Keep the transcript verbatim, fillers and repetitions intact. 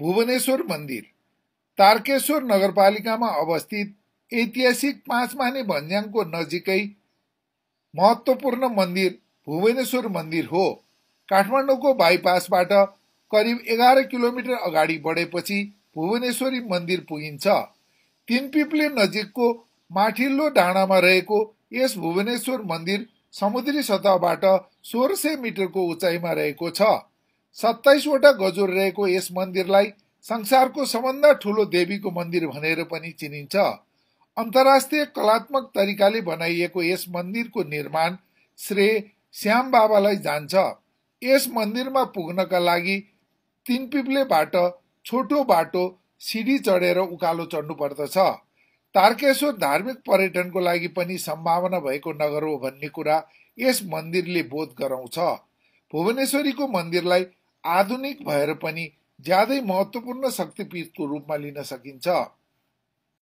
भुवनेश्वर मंदिर तारकेश्वर नगरपालिका में अवस्थित ऐतिहासिक पांच माने भन्ज्याङ को नजिकै महत्वपूर्ण मंदिर भुवनेश्वर मंदिर हो। काठमाडौं को बाईपासबाट करीब एघार किलोमीटर अगाडि बढेपछि भुवनेश्वरी मंदिर पुगिन्छ। तीनपिप्ले नजिकको माथिल्लो डाँडामा रहेको यस भुवनेश्वर मंदिर समुद्री सतहबाट सोह्र सय मिटरको उचाइमा रहेको छ। सत्ताइस वटा गजुर रहेको यस मन्दिरलाई संसारको सबभन्दा ठूलो देवीको मन्दिर भनेर पनि चिनिन्छ। अन्तर्राष्ट्रिय कलात्मक तरिकाले बनाइएको यस मन्दिरको निर्माण श्री श्याम बाबालाई जान्छ। यस मन्दिरमा पुग्नका लागि तीनपिप्लेबाट छोटो बाटो सीढ़ी चढेर उकालो चढ्नु पर्दछ। तारकेश्वर धार्मिक पर्यटनको लागि पनि सम्भावना भएको नगर हो भन्ने कुरा यस मन्दिरले बोध गराउँछ। भुवनेश्वरीको मन्दिरलाई आधुनिक भएर पनि ज्यादै महत्त्वपूर्ण शक्तिपीठको रूपमा लिन सकिन्छ।